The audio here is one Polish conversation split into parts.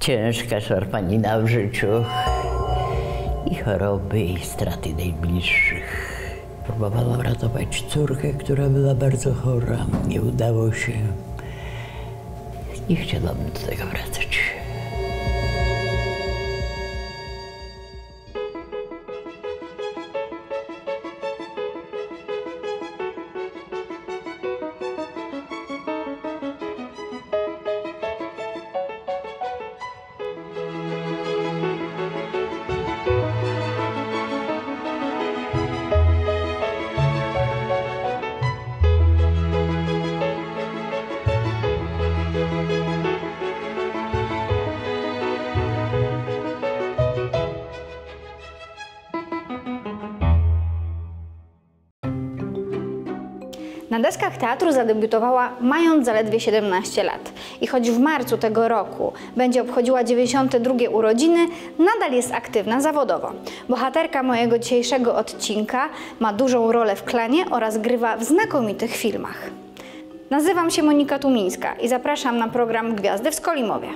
ciężka szarpanina w życiu i choroby, i straty najbliższych. Próbowałam ratować córkę, która była bardzo chora. Nie udało się. Nie chciałam do tego wracać. Na deskach teatru zadebiutowała mając zaledwie 17 lat i choć w marcu tego roku będzie obchodziła 92. urodziny, nadal jest aktywna zawodowo. Bohaterka mojego dzisiejszego odcinka ma dużą rolę w Klanie oraz grywa w znakomitych filmach. Nazywam się Monika Tumińska i zapraszam na program Gwiazdy w Skolimowie.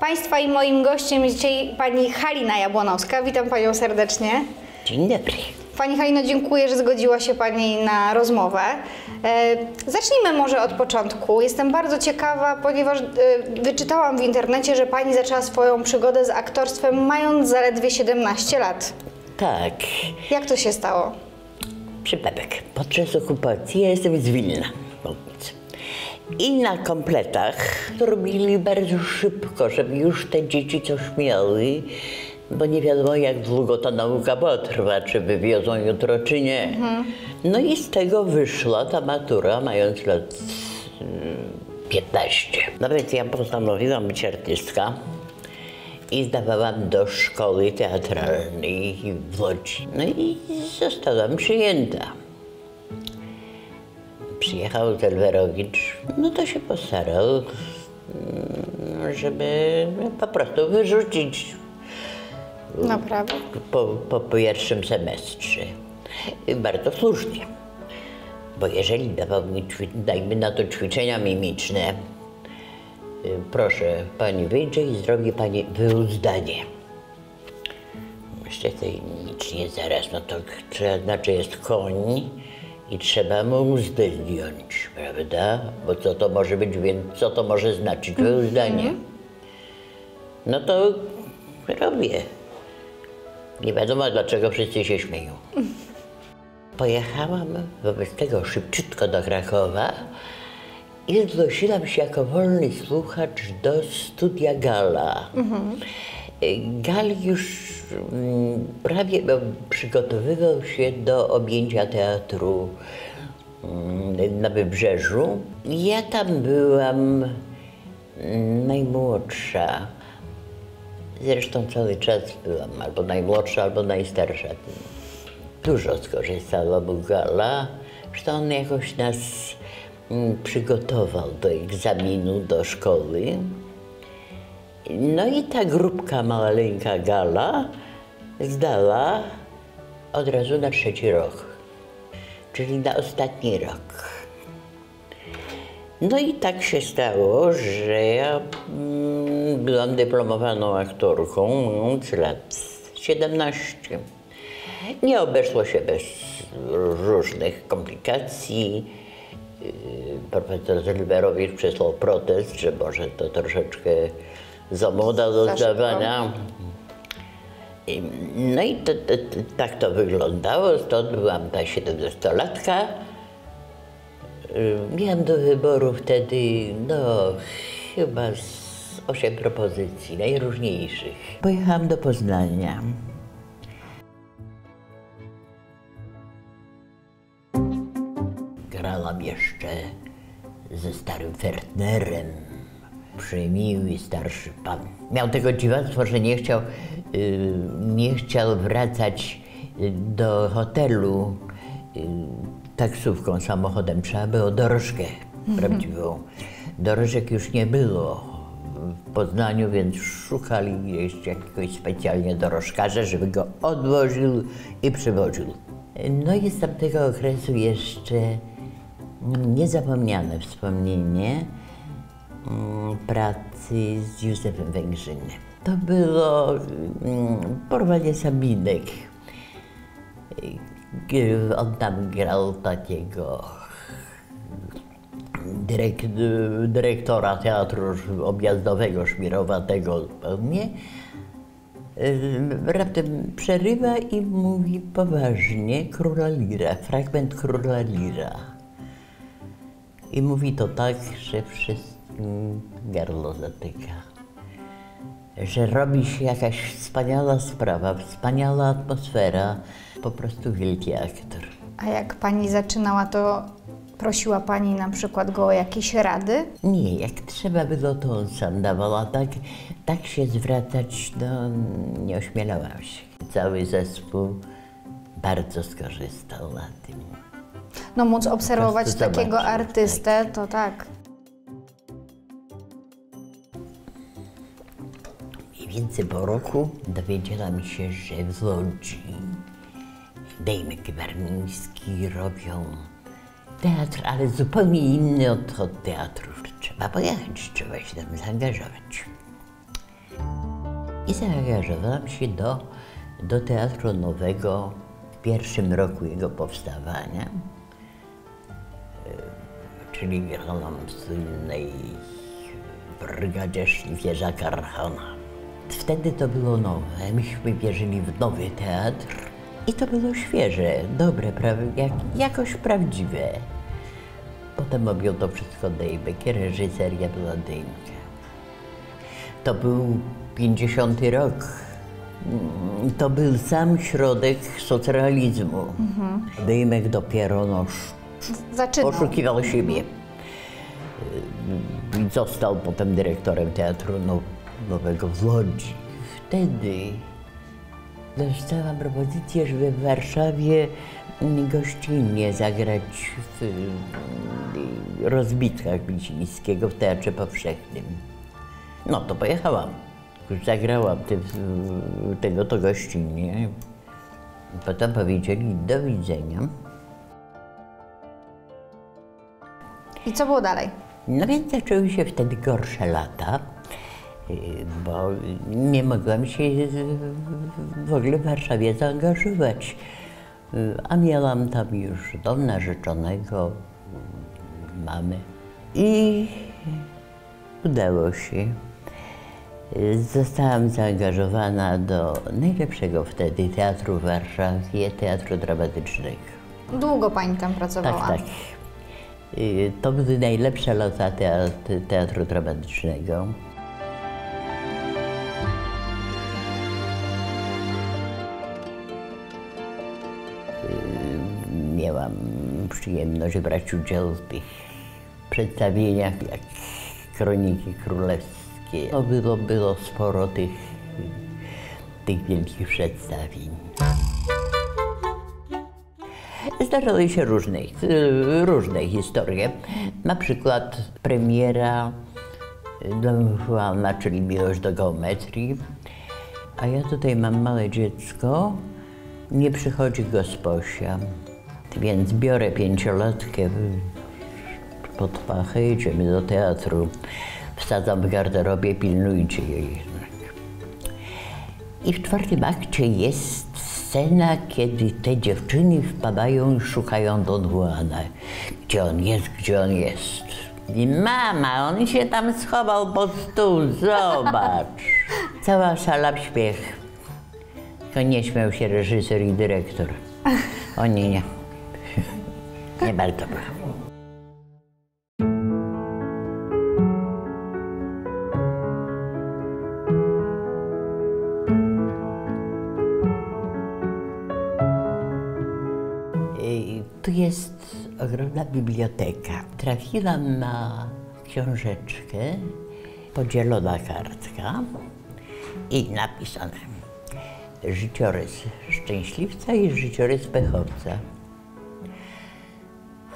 Państwa i moim gościem jest dzisiaj pani Halina Jabłonowska. Witam panią serdecznie. Dzień dobry. Pani Halino, dziękuję, że zgodziła się pani na rozmowę. Zacznijmy może od początku. Jestem bardzo ciekawa, ponieważ wyczytałam w internecie, że pani zaczęła swoją przygodę z aktorstwem mając zaledwie 17 lat. Tak. Jak to się stało? Przypadek. Podczas okupacji, ja jestem z Wilna. I na kompletach to robili bardzo szybko, żeby już te dzieci coś miały, bo nie wiadomo jak długo ta nauka potrwa, czy wywiozą jutro, czy nie. No i z tego wyszła ta matura, mając lat 15. Nawet ja postanowiłam być artystka i zdawałam do szkoły teatralnej w Łodzi. No i zostałam przyjęta. Przyjechał Selwowicz, no to się postarał, żeby po prostu wyrzucić po pierwszym semestrze. Bardzo słusznie, bo jeżeli dawał mi, dajmy na to, ćwiczenia mimiczne, proszę, pani wyjdzie i zrobi pani wyuzdanie. Myślę, że nic nie zaraz, no to znaczy jest koń. I trzeba mu uzdę zdjąć, prawda? Bo co to może być, więc co to może znaczyć wyuzdanie? No to robię. Nie wiadomo, dlaczego wszyscy się śmieją. Pojechałam wobec tego szybciutko do Krakowa i zgłosiłam się jako wolny słuchacz do studia Gala. Gal już prawie przygotowywał się do objęcia teatru na Wybrzeżu. Ja tam byłam najmłodsza. Zresztą cały czas byłam albo najmłodsza, albo najstarsza. Dużo skorzystała Gala. Zresztą on jakoś nas przygotował do egzaminu, do szkoły. No i ta grupka maleńka Gala zdała od razu na trzeci rok, czyli na ostatni rok. No i tak się stało, że ja byłam dyplomowaną aktorką, mając lat 17. Nie obeszło się bez różnych komplikacji. Profesor Zelberowicz przesłał protest, że może to troszeczkę za młoda do zdawania. No i tak to wyglądało, stąd byłam ta 17-latka. Miałam do wyboru wtedy, no, chyba 8 propozycji, najróżniejszych. Pojechałam do Poznania. Grałam jeszcze ze starym Fertnerem. Przymiły starszy pan. Miał tego dziwactwo, że nie chciał wracać do hotelu taksówką, samochodem. Trzeba było dorożkę prawdziwą Dorożek już nie było w Poznaniu, więc szukali jeszcze jakiegoś specjalnie dorożkarza, żeby go odwoził i przywoził. No i z tamtego okresu jeszcze niezapomniane wspomnienie pracy z Józefem Węgrzynem. To było porwanie Sabinek. On tam grał takiego dyrektora teatru objazdowego, szmirowatego zupełnie. Raptem przerywa i mówi poważnie Króla Lira, fragment Króla Lira. I mówi to tak, że wszystkim gardło zatyka. Że robi się jakaś wspaniała sprawa, wspaniała atmosfera, po prostu wielki aktor. A jak pani zaczynała, to prosiła pani na przykład go o jakieś rady? Nie, jak trzeba było, to on sam dawał, a tak się zwracać, no nie ośmielałam się. Cały zespół bardzo skorzystał na tym. No móc obserwować takiego artystę, tak. To tak. Mniej więcej po roku dowiedziałam się, że w Łodzi Dejmek warmiński robią teatr, ale zupełnie inny od teatrów. Trzeba pojechać, trzeba się tam zaangażować. I zaangażowałam się do Teatru Nowego w pierwszym roku jego powstawania. Czyli grałam w słynnej Brygadzie Ślifiera Karhana. Wtedy to było nowe. Myśmy wierzyli w nowy teatr. I to było świeże, dobre, jakoś prawdziwe. Potem objął to wszystko Dejmek, reżyseria była Dejmka. To był 50. rok. To był sam środek socrealizmu. Dejmek dopiero poszukiwał siebie. Został potem dyrektorem Teatru Nowego w Łodzi. Wtedy dostałam propozycję, żeby w Warszawie gościnnie zagrać w rozbitkach Bicińskiego w Teatrze Powszechnym. No to pojechałam. Już zagrałam to gościnnie. Potem powiedzieli do widzenia. I co było dalej? No więc zaczęły się wtedy gorsze lata. Bo nie mogłam się w ogóle w Warszawie zaangażować. A miałam tam już dom narzeczonego, mamy. I udało się. Zostałam zaangażowana do najlepszego wtedy teatru w Warszawie, teatru dramatycznego. Długo pani tam pracowała? Tak, tak. To były najlepsze lata teatru dramatycznego. Miałam przyjemność brać udział w tych przedstawieniach, jak Kroniki Królewskie. No było sporo tych wielkich przedstawień. Zdarzały się różne historie. Na przykład premiera Don Juana, czyli Miłość do geometrii. A ja tutaj mam małe dziecko, nie przychodzi gosposia. Więc biorę pięciolatkę pod pachę, idziemy do teatru. Wsadzam w garderobie, pilnujcie jej. I w czwartym akcie jest scena, kiedy te dziewczyny wpadają i szukają Don Juana. Gdzie on jest, gdzie on jest? I mama, on się tam schował pod stół, zobacz. Cała sala w śmiech. To nie śmiał się reżyser i dyrektor. Oni nie. Nie bardzo było. Tu jest ogromna biblioteka. Trafiłam na książeczkę, podzielona kartka i napisane życiorys szczęśliwca i życiorys pechowca.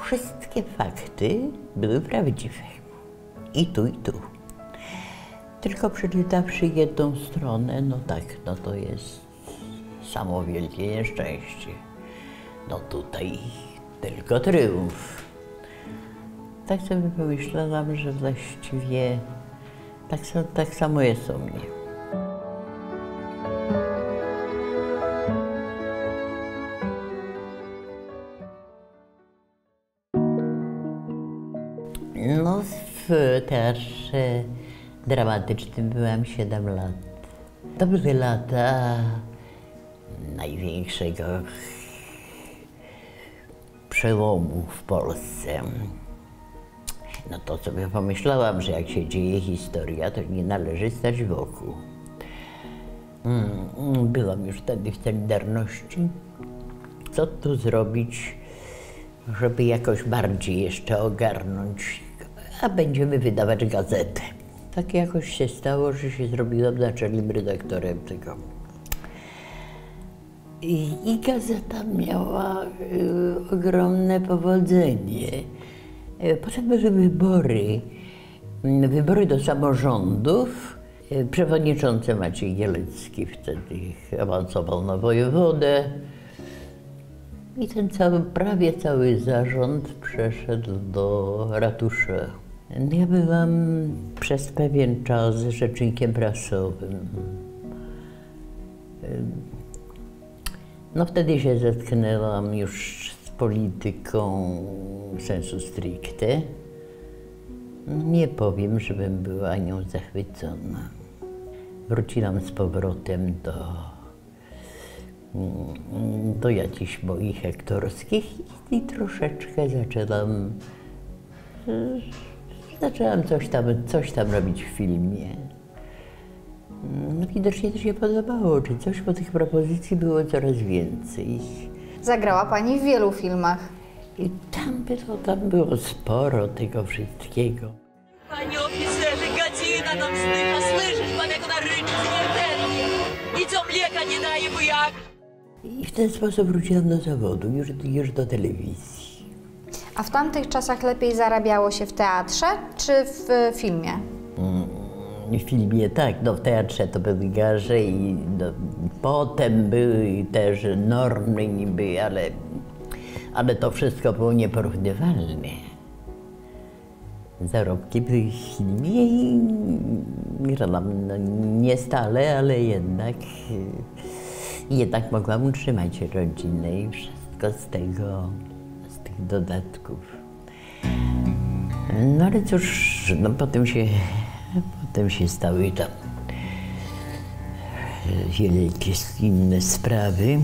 Wszystkie fakty były prawdziwe. i tu, i tu. Tylko przeczytawszy jedną stronę, no tak, no to jest samo wielkie nieszczęście. No tutaj tylko tryumf. Tak sobie pomyślałam, że właściwie tak samo jest u mnie. No, w teatrze dramatycznym byłam 7 lat. To były lata największego przełomu w Polsce. No to sobie pomyślałam, że jak się dzieje historia, to nie należy stać wokół. Byłam już wtedy w Solidarności. Co tu zrobić, żeby jakoś bardziej jeszcze ogarnąć, a będziemy wydawać gazetę. Tak jakoś się stało, że się zrobiłam naczelnym redaktorem tego. I gazeta miała ogromne powodzenie. Potem były wybory do samorządów. Przewodniczący Maciej Gielecki wtedy awansował na wojewodę. I ten prawie cały zarząd przeszedł do ratusza. Ja byłam przez pewien czas rzecznikiem prasowym. No wtedy się zetknęłam już z polityką sensu stricte. Nie powiem, żebym była nią zachwycona. Wróciłam z powrotem do jakichś moich aktorskich i troszeczkę zaczęłam coś tam robić w filmie. No, widocznie to się podobało, czy coś, bo tych propozycji było coraz więcej. Zagrała pani w wielu filmach. I tam było sporo tego wszystkiego. Panie oficerze, godzina nam zdycha, słyszysz pan, jak ona ryczy śmiertelnie. I co mleka nie daje, bo jak? I w ten sposób wróciłam do zawodu, już do telewizji. A w tamtych czasach lepiej zarabiało się w teatrze, czy w filmie? W filmie tak, no w teatrze to były garze i no, potem były też normy niby, ale to wszystko było nieporównywalne. Zarobki były w filmie i grałam no, nie stale, ale jednak mogłam utrzymać rodzinę i wszystko z tych dodatków. No ale cóż, no potem się stały tam wielkie inne sprawy.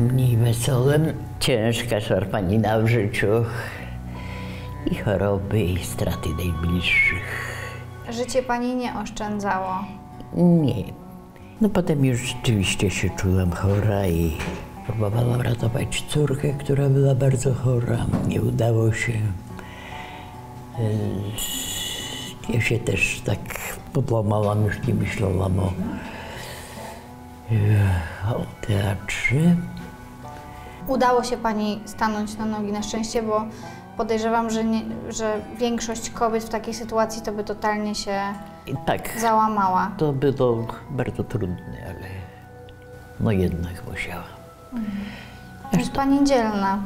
Mniej wesołe, ciężka szarpanina w życiu i choroby, i straty najbliższych. Życie pani nie oszczędzało? Nie. No potem już rzeczywiście się czułam chora i próbowałam ratować córkę, która była bardzo chora. Nie udało się. Ja się też tak podłamałam, już nie myślałam o teatrze. Udało się pani stanąć na nogi na szczęście, bo podejrzewam, że większość kobiet w takiej sytuacji to by totalnie się tak załamała. To było bardzo trudne, ale no jednak musiałam. Jest pani dzielna.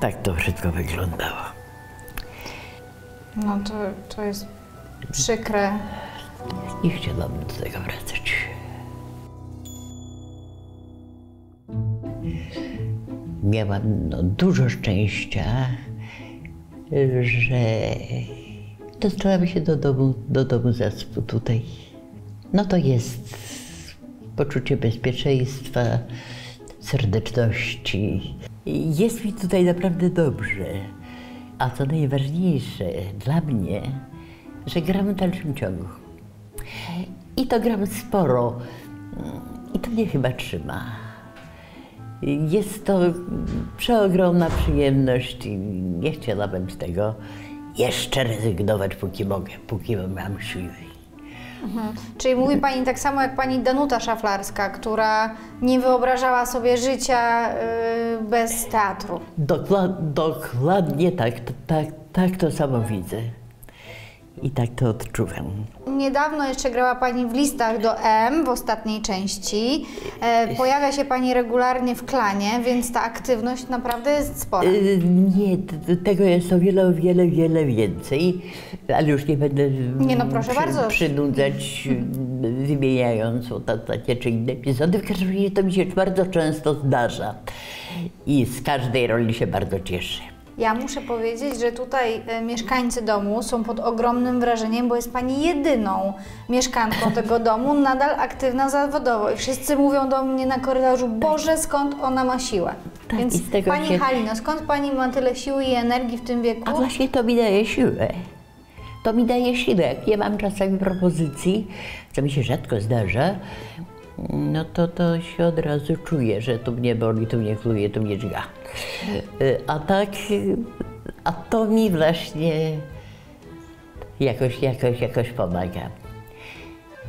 Tak to wszystko wyglądało. No to jest przykre. Nie chciałam do tego wracać. Miałam no, dużo szczęścia, że dostałam się do domu zespół tutaj. No to jest poczucie bezpieczeństwa, serdeczności. Jest mi tutaj naprawdę dobrze. A co najważniejsze dla mnie, że gram w dalszym ciągu. I to gram sporo. I to mnie chyba trzyma. Jest to przeogromna przyjemność i nie chciałabym z tego jeszcze rezygnować, póki mogę, póki mam siły. Mhm. Czyli mówi Pani tak samo jak Pani Danuta Szaflarska, która nie wyobrażała sobie życia bez teatru. Dokładnie tak to samo widzę i tak to odczuwam. Niedawno jeszcze grała Pani w Listach do M w ostatniej części. Pojawia się Pani regularnie w Klanie, więc ta aktywność naprawdę jest spora. Nie, tego jest o wiele, wiele, wiele więcej, ale już nie będę przynudzać, wymieniając takie czy inne epizody. W każdym razie to mi się bardzo często zdarza i z każdej roli się bardzo cieszę. Ja muszę powiedzieć, że tutaj mieszkańcy domu są pod ogromnym wrażeniem, bo jest Pani jedyną mieszkanką tego domu, nadal aktywna zawodowo. I wszyscy mówią do mnie na korytarzu, Boże, skąd ona ma siłę. Tak, więc Pani Halino, skąd Pani ma tyle siły i energii w tym wieku? A właśnie to mi daje siłę. To mi daje siłę. Jak ja mam czasami propozycji, co mi się rzadko zdarza, no to się od razu czuję, że tu mnie boli, tu mnie kluje, tu mnie dźga. A to mi właśnie jakoś pomaga.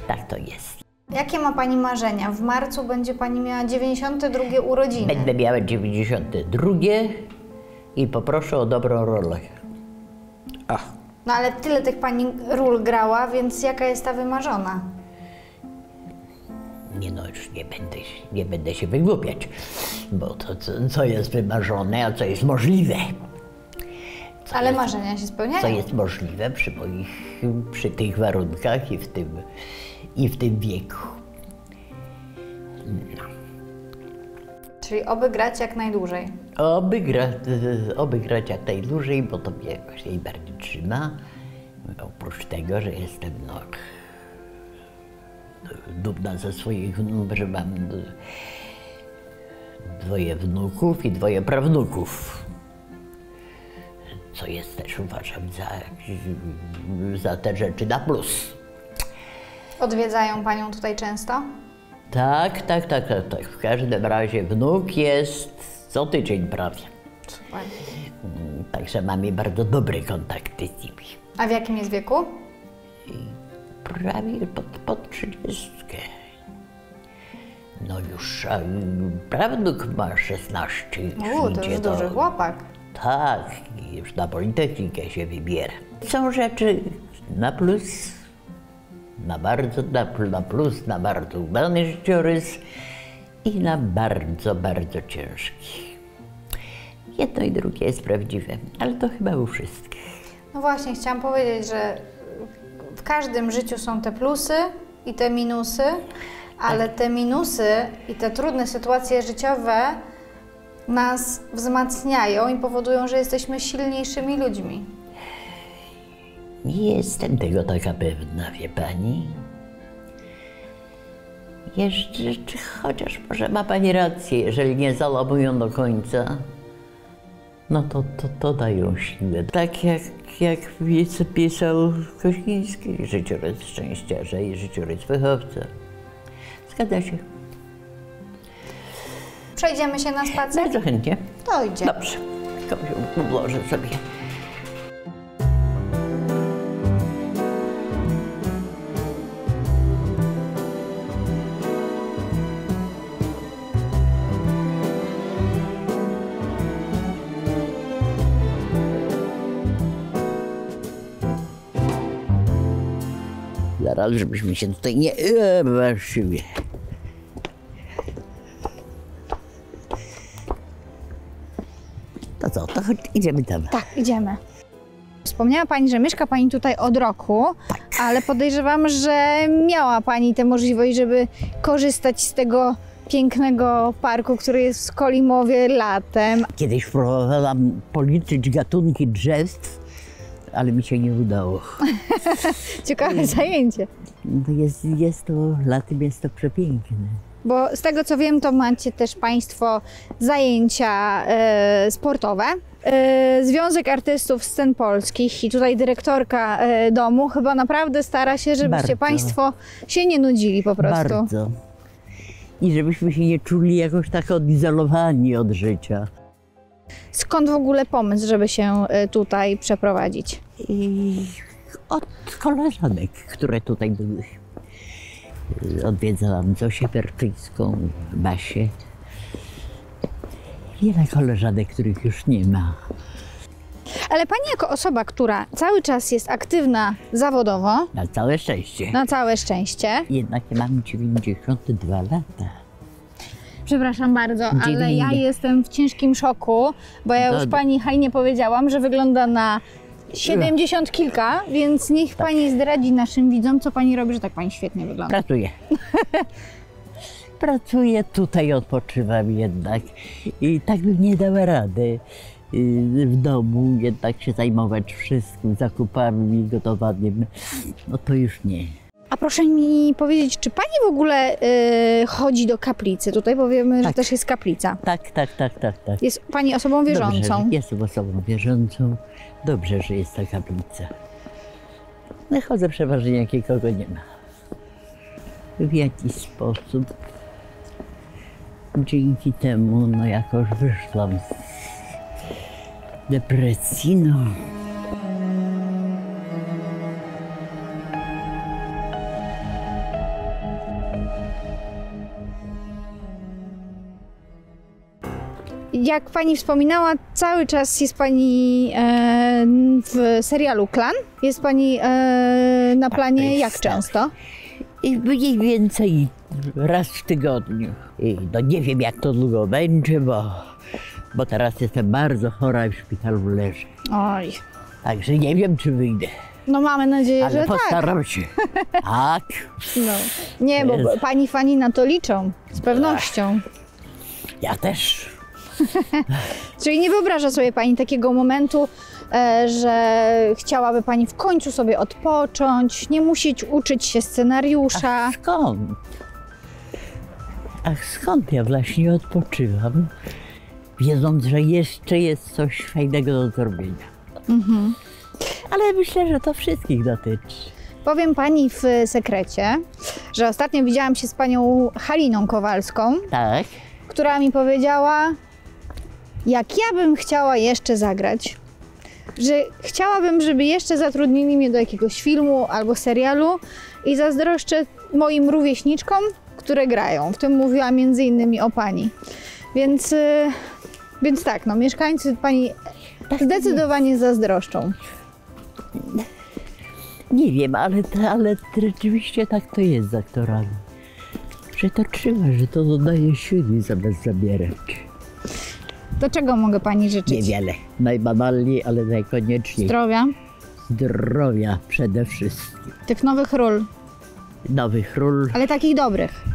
Tak to jest. Jakie ma Pani marzenia? W marcu będzie Pani miała 92 urodziny. Będę miała 92 i poproszę o dobrą rolę. Ach. No ale tyle tych Pani ról grała, więc jaka jest ta wymarzona? Nie, no już nie będę się wygłupiać, bo to co jest wymarzone, a co jest możliwe. Ale marzenia się spełniają. Co jest możliwe przy tych warunkach i w tym wieku. No. Czyli oby grać jak najdłużej. Oby grać jak najdłużej, bo to mnie jakoś najbardziej trzyma. Oprócz tego, że jestem dumna ze swoich wnuków, że mam 2 wnuków i 2 prawnuków, co jest też, uważam, za te rzeczy na plus. Odwiedzają Panią tutaj często? Tak. W każdym razie wnuk jest co tydzień prawie. Super. Także mamy bardzo dobre kontakty z nimi. A w jakim jest wieku? Prawie pod 30. No już prawnuk ma 16. To już duży chłopak. Tak, już na Politechnikę się wybiera. Są rzeczy na plus, na bardzo udany życiorys i na bardzo ciężki. Jedno i drugie jest prawdziwe, ale to chyba u wszystkich. No właśnie, chciałam powiedzieć, że w każdym życiu są te plusy i te minusy, ale te minusy i te trudne sytuacje życiowe nas wzmacniają i powodują, że jesteśmy silniejszymi ludźmi. Nie jestem tego taka pewna, wie Pani. Jeszcze, chociaż może ma Pani rację, jeżeli nie zalamują do końca, no to dają siłę. Tak jak pisał Kościński, życiorys szczęściarza i życiorys wychowca. Zgadza się. Przejdziemy się na spacer? Bardzo chętnie. To idzie. Dobrze, tylko się ułożę sobie. Ale żebyśmy się tutaj nie właściwie. To co, to idziemy tam. Tak, idziemy. Wspomniała Pani, że mieszka Pani tutaj od roku, tak. Ale podejrzewam, że miała Pani tę możliwość, żeby korzystać z tego pięknego parku, który jest w Skolimowie latem. Kiedyś próbowałam policzyć gatunki drzew, ale mi się nie udało. Ciekawe zajęcie. Jest to, latem jest to przepiękne. Bo z tego co wiem, to macie też Państwo zajęcia sportowe. Związek Artystów Scen Polskich i tutaj dyrektorka domu chyba naprawdę stara się, żebyście Państwo się nie nudzili po prostu. Bardzo. I żebyśmy się nie czuli jakoś tak odizolowani od życia. Skąd w ogóle pomysł, żeby się tutaj przeprowadzić? Od koleżanek, które tutaj były. Odwiedzałam Zosię Perczyńską, Basię. Wiele koleżanek, których już nie ma. Ale pani jako osoba, która cały czas jest aktywna zawodowo... Na całe szczęście. Na całe szczęście. Jednak ja mam 92 lata. Przepraszam bardzo, ale ja jestem w ciężkim szoku, bo ja już pani Halinie powiedziałam, że wygląda na 70 kilka, więc niech pani zdradzi naszym widzom, co pani robi, że tak pani świetnie wygląda. Pracuję. Pracuję, tutaj odpoczywam jednak i tak bym nie dała rady w domu jednak się zajmować wszystkim, zakupami, gotowaniem, no to już nie. A proszę mi powiedzieć, czy pani w ogóle chodzi do kaplicy? Tutaj powiemy, tak, że też jest kaplica. Tak. Jest pani osobą wierzącą? Dobrze, jestem osobą wierzącą. Dobrze, że jest ta kaplica. No, chodzę przeważnie, jak nikogo nie ma. W jakiś sposób dzięki temu, no jakoś wyszłam z depresji, no. Jak pani wspominała, cały czas jest pani w serialu Klan. Jest pani na planie jak często? I mniej więcej raz w tygodniu. I no nie wiem, jak to długo będzie, bo teraz jestem bardzo chora i w szpitalu leżę. Oj. Także nie wiem, czy wyjdę. No mamy nadzieję, ale że tak. Ale postaram się. Tak. No. Nie, bo pani fani na to liczą. Z pewnością. Ja też. Czyli nie wyobraża sobie pani takiego momentu, że chciałaby pani w końcu sobie odpocząć, nie musieć uczyć się scenariusza. Ach, skąd? Ach, skąd ja właśnie odpoczywam, wiedząc, że jeszcze jest coś fajnego do zrobienia. Mhm. Ale myślę, że to wszystkich dotyczy. Powiem pani w sekrecie, że ostatnio widziałam się z panią Haliną Kowalską, tak, która mi powiedziała, jak ja bym chciała jeszcze zagrać, że chciałabym, żeby jeszcze zatrudnili mnie do jakiegoś filmu albo serialu i zazdroszczę moim rówieśniczkom, które grają. W tym mówiła między innymi o pani. Więc tak, no mieszkańcy pani zdecydowanie zazdroszczą. Nie wiem, ale rzeczywiście tak to jest z aktorami. Że to trzyma, że to dodaje siły zamiast zabierać. Do czego mogę pani życzyć? Niewiele. Najbanalniej, ale najkonieczniej. Zdrowia? Zdrowia przede wszystkim. Tych nowych ról. Nowych ról. Ale takich dobrych.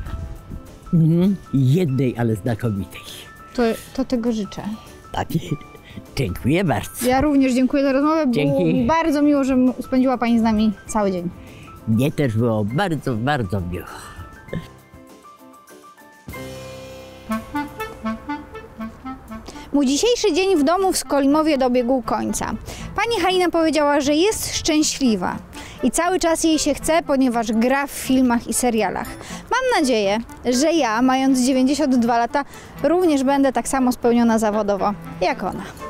Mhm. Jednej, ale znakomitej. To tego życzę. Tak. Dziękuję bardzo. Ja również dziękuję za rozmowę. Dzięki. Było bardzo miło, że spędziła pani z nami cały dzień. Mnie też było bardzo, bardzo miło. Mój dzisiejszy dzień w domu w Skolimowie dobiegł końca. Pani Halina powiedziała, że jest szczęśliwa i cały czas jej się chce, ponieważ gra w filmach i serialach. Mam nadzieję, że ja, mając 92 lata, również będę tak samo spełniona zawodowo jak ona.